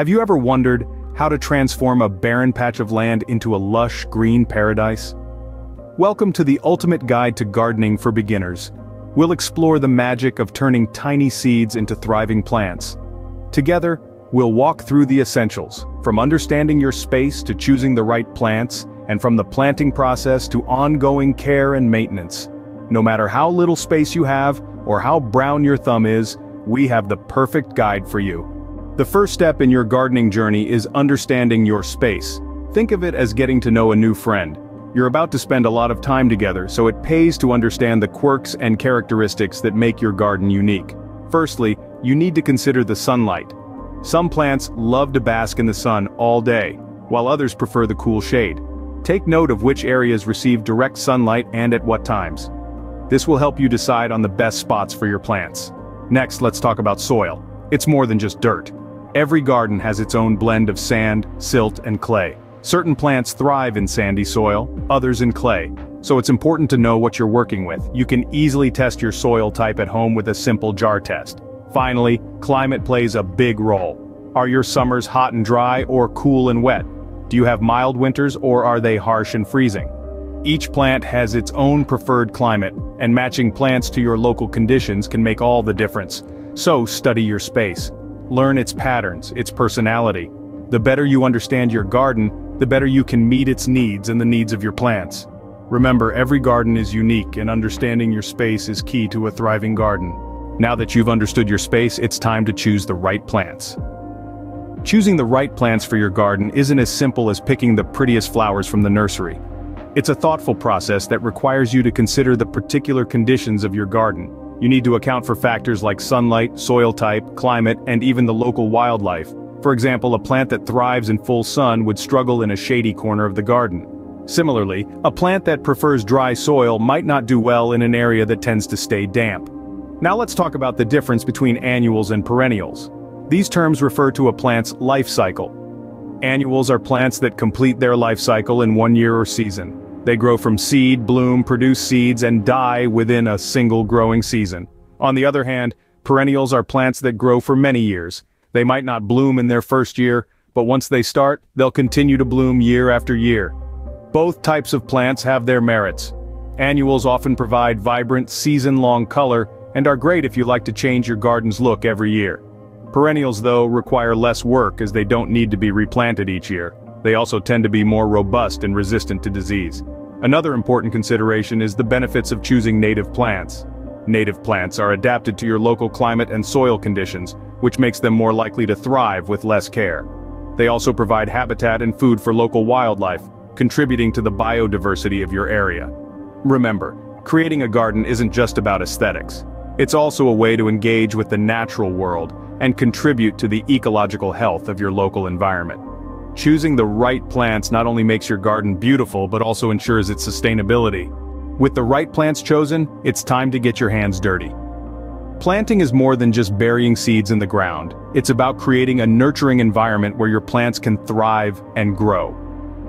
Have you ever wondered how to transform a barren patch of land into a lush green paradise? Welcome to the ultimate guide to gardening for beginners. We'll explore the magic of turning tiny seeds into thriving plants. Together, we'll walk through the essentials, from understanding your space to choosing the right plants, and from the planting process to ongoing care and maintenance. No matter how little space you have, or how brown your thumb is, we have the perfect guide for you. The first step in your gardening journey is understanding your space. Think of it as getting to know a new friend. You're about to spend a lot of time together, so it pays to understand the quirks and characteristics that make your garden unique. Firstly, you need to consider the sunlight. Some plants love to bask in the sun all day, while others prefer the cool shade. Take note of which areas receive direct sunlight and at what times. This will help you decide on the best spots for your plants. Next, let's talk about soil. It's more than just dirt. Every garden has its own blend of sand, silt, and clay. Certain plants thrive in sandy soil, others in clay, so it's important to know what you're working with. You can easily test your soil type at home with a simple jar test. Finally, climate plays a big role. Are your summers hot and dry or cool and wet? Do you have mild winters or are they harsh and freezing? Each plant has its own preferred climate, and matching plants to your local conditions can make all the difference. So study your space. Learn its patterns, its personality. The better you understand your garden, the better you can meet its needs and the needs of your plants. Remember, every garden is unique, and understanding your space is key to a thriving garden. Now that you've understood your space, it's time to choose the right plants. Choosing the right plants for your garden isn't as simple as picking the prettiest flowers from the nursery. It's a thoughtful process that requires you to consider the particular conditions of your garden. You need to account for factors like sunlight, soil type, climate, and even the local wildlife. For example, a plant that thrives in full sun would struggle in a shady corner of the garden. Similarly, a plant that prefers dry soil might not do well in an area that tends to stay damp. Now let's talk about the difference between annuals and perennials. These terms refer to a plant's life cycle. Annuals are plants that complete their life cycle in one year or season. They grow from seed, bloom, produce seeds, and die within a single growing season. On the other hand, perennials are plants that grow for many years. They might not bloom in their first year, but once they start, they'll continue to bloom year after year. Both types of plants have their merits. Annuals often provide vibrant, season-long color and are great if you like to change your garden's look every year. Perennials, though, require less work as they don't need to be replanted each year. They also tend to be more robust and resistant to disease. Another important consideration is the benefits of choosing native plants. Native plants are adapted to your local climate and soil conditions, which makes them more likely to thrive with less care. They also provide habitat and food for local wildlife, contributing to the biodiversity of your area. Remember, creating a garden isn't just about aesthetics. It's also a way to engage with the natural world and contribute to the ecological health of your local environment. Choosing the right plants not only makes your garden beautiful but also ensures its sustainability. With the right plants chosen, it's time to get your hands dirty. Planting is more than just burying seeds in the ground. It's about creating a nurturing environment where your plants can thrive and grow.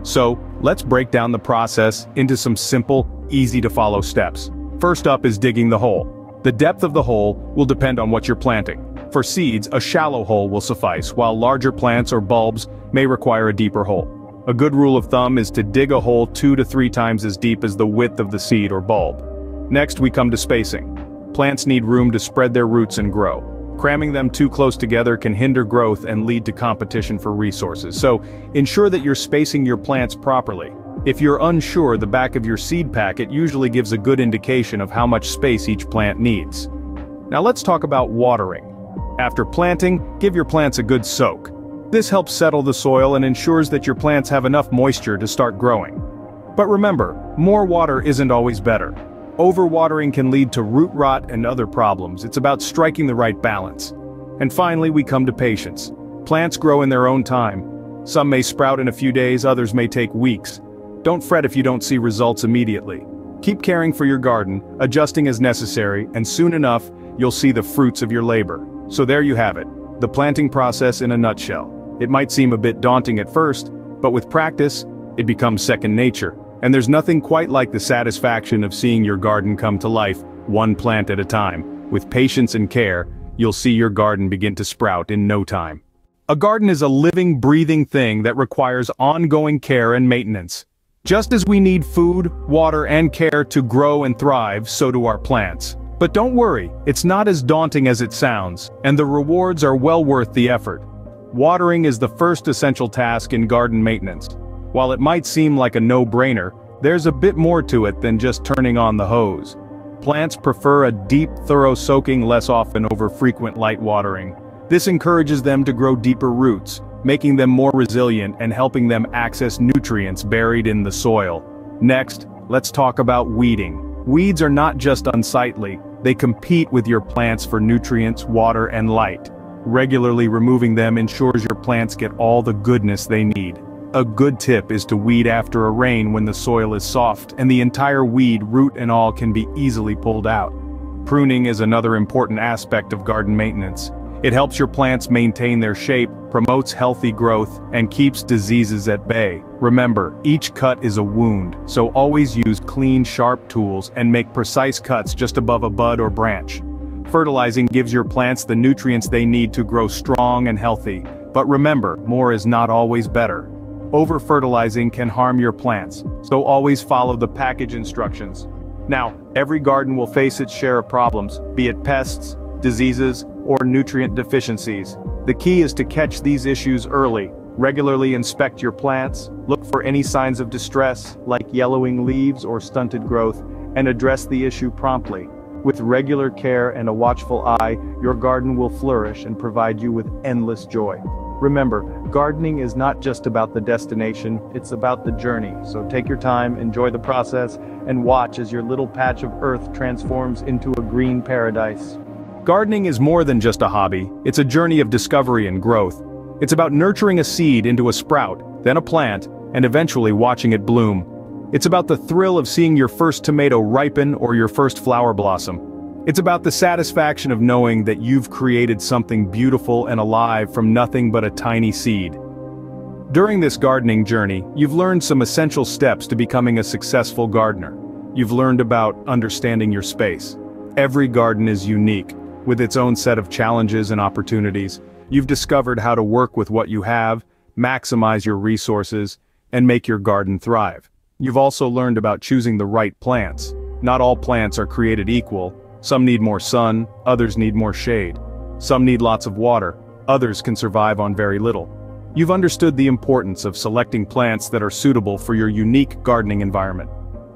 So, let's break down the process into some simple, easy-to-follow steps. First up is digging the hole. The depth of the hole will depend on what you're planting. For seeds, a shallow hole will suffice, while larger plants or bulbs may require a deeper hole. A good rule of thumb is to dig a hole 2 to 3 times as deep as the width of the seed or bulb. Next, we come to spacing. Plants need room to spread their roots and grow. Cramming them too close together can hinder growth and lead to competition for resources, so ensure that you're spacing your plants properly. If you're unsure, the back of your seed packet usually gives a good indication of how much space each plant needs. Now let's talk about watering. After planting, give your plants a good soak. This helps settle the soil and ensures that your plants have enough moisture to start growing. But remember, more water isn't always better. Overwatering can lead to root rot and other problems. It's about striking the right balance. And finally, we come to patience. Plants grow in their own time. Some may sprout in a few days, others may take weeks. Don't fret if you don't see results immediately. Keep caring for your garden, adjusting as necessary, and soon enough, you'll see the fruits of your labor. So there you have it, the planting process in a nutshell. It might seem a bit daunting at first, but with practice, it becomes second nature. And there's nothing quite like the satisfaction of seeing your garden come to life, one plant at a time. With patience and care, you'll see your garden begin to sprout in no time. A garden is a living, breathing thing that requires ongoing care and maintenance. Just as we need food, water, and care to grow and thrive, so do our plants. But don't worry, it's not as daunting as it sounds, and the rewards are well worth the effort. Watering is the first essential task in garden maintenance. While it might seem like a no-brainer, there's a bit more to it than just turning on the hose. Plants prefer a deep, thorough soaking less often over frequent light watering. This encourages them to grow deeper roots, making them more resilient and helping them access nutrients buried in the soil. Next, let's talk about weeding. Weeds are not just unsightly, they compete with your plants for nutrients, water, and light. Regularly removing them ensures your plants get all the goodness they need. A good tip is to weed after a rain when the soil is soft and the entire weed, root and all, can be easily pulled out. Pruning is another important aspect of garden maintenance. It helps your plants maintain their shape, promotes healthy growth, and keeps diseases at bay. Remember, each cut is a wound, so always use clean, sharp tools and make precise cuts just above a bud or branch. Fertilizing gives your plants the nutrients they need to grow strong and healthy. But remember, more is not always better. Over-fertilizing can harm your plants, so always follow the package instructions. Now, every garden will face its share of problems, be it pests, diseases, or nutrient deficiencies. The key is to catch these issues early. Regularly inspect your plants, look for any signs of distress, like yellowing leaves or stunted growth, and address the issue promptly. With regular care and a watchful eye, your garden will flourish and provide you with endless joy. Remember, gardening is not just about the destination, it's about the journey. So take your time, enjoy the process, and watch as your little patch of earth transforms into a green paradise. Gardening is more than just a hobby, it's a journey of discovery and growth. It's about nurturing a seed into a sprout, then a plant, and eventually watching it bloom. It's about the thrill of seeing your first tomato ripen or your first flower blossom. It's about the satisfaction of knowing that you've created something beautiful and alive from nothing but a tiny seed. During this gardening journey, you've learned some essential steps to becoming a successful gardener. You've learned about understanding your space. Every garden is unique, with its own set of challenges and opportunities. You've discovered how to work with what you have, maximize your resources, and make your garden thrive. You've also learned about choosing the right plants. Not all plants are created equal. Some need more sun, others need more shade. Some need lots of water, others can survive on very little. You've understood the importance of selecting plants that are suitable for your unique gardening environment.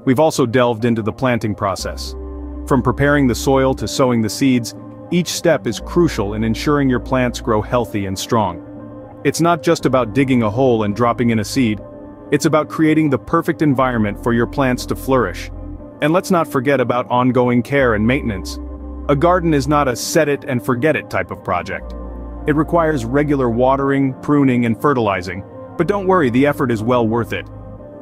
We've also delved into the planting process. From preparing the soil to sowing the seeds, each step is crucial in ensuring your plants grow healthy and strong. It's not just about digging a hole and dropping in a seed, it's about creating the perfect environment for your plants to flourish. And let's not forget about ongoing care and maintenance. A garden is not a set-it-and-forget-it type of project. It requires regular watering, pruning, and fertilizing. But don't worry, the effort is well worth it.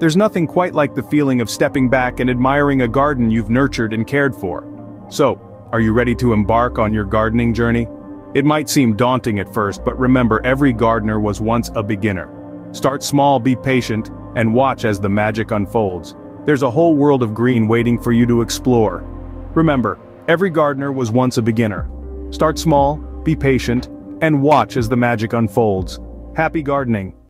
There's nothing quite like the feeling of stepping back and admiring a garden you've nurtured and cared for. So, are you ready to embark on your gardening journey? It might seem daunting at first, but remember, every gardener was once a beginner. Start small, be patient, and watch as the magic unfolds. There's a whole world of green waiting for you to explore. Remember, every gardener was once a beginner. Start small, be patient, and watch as the magic unfolds. Happy gardening!